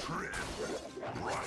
Trip. Right.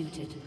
executed.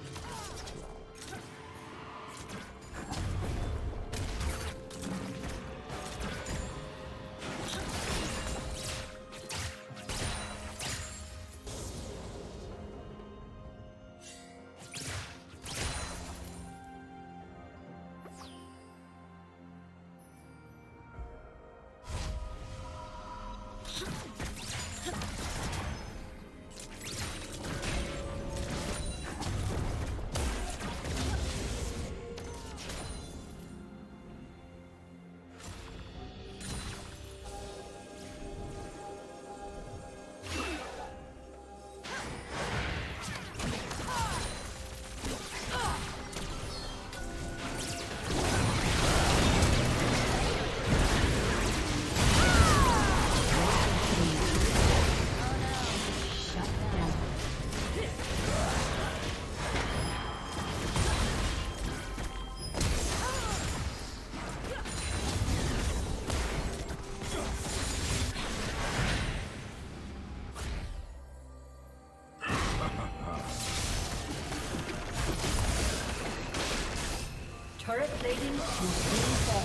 Turret plating will soon fall.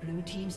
Blue team's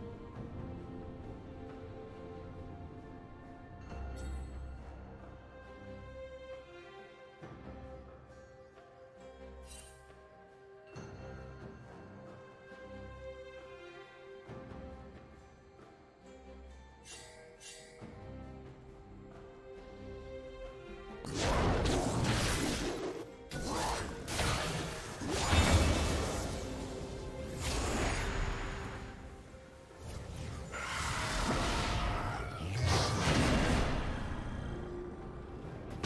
Red team's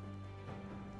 turret has been destroyed.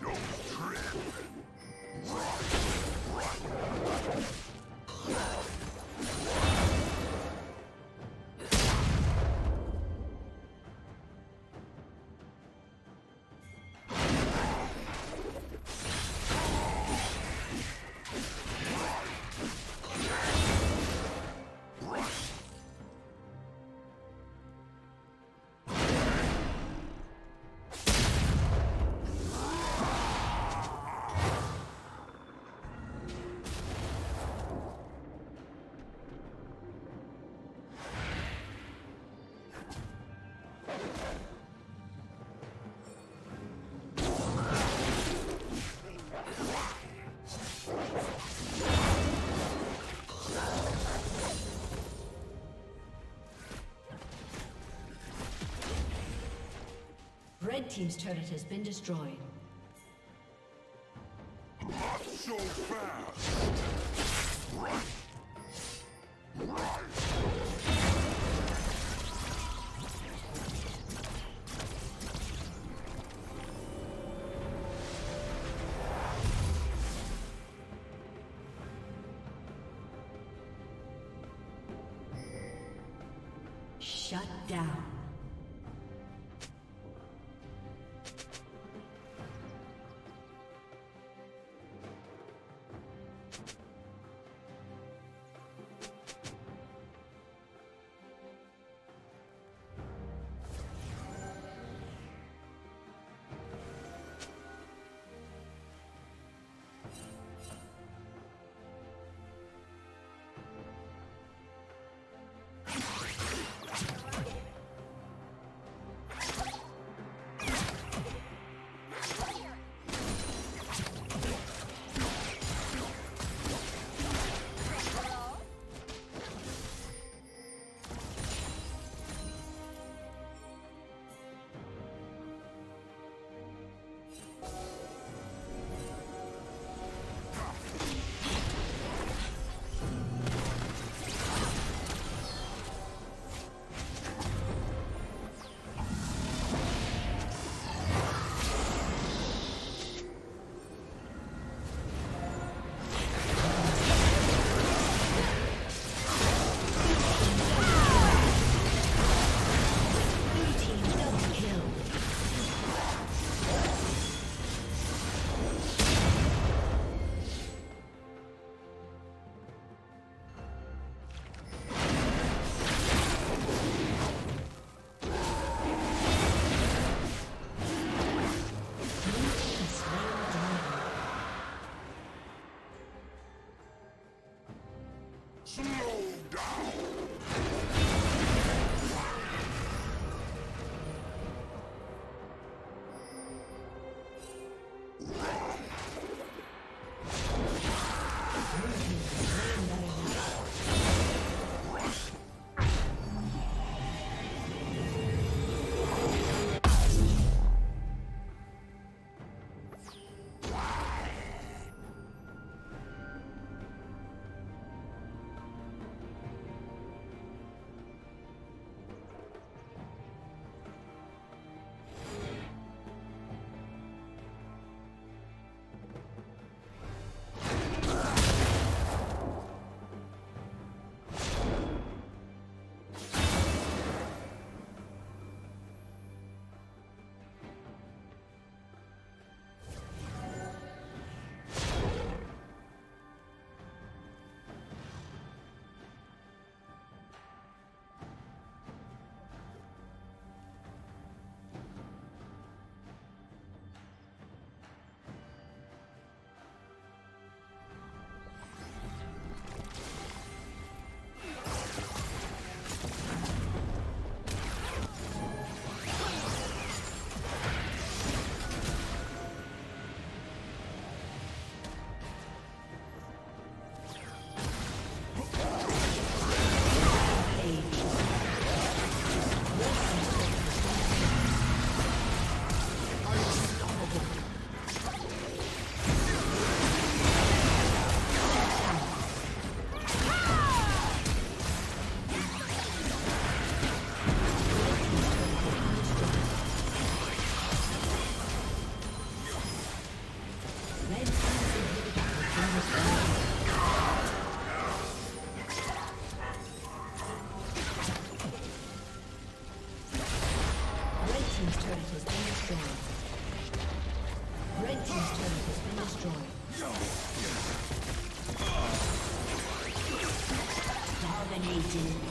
Don't trip! Red team's turret has been destroyed. Not so fast! Shut down. Dominating.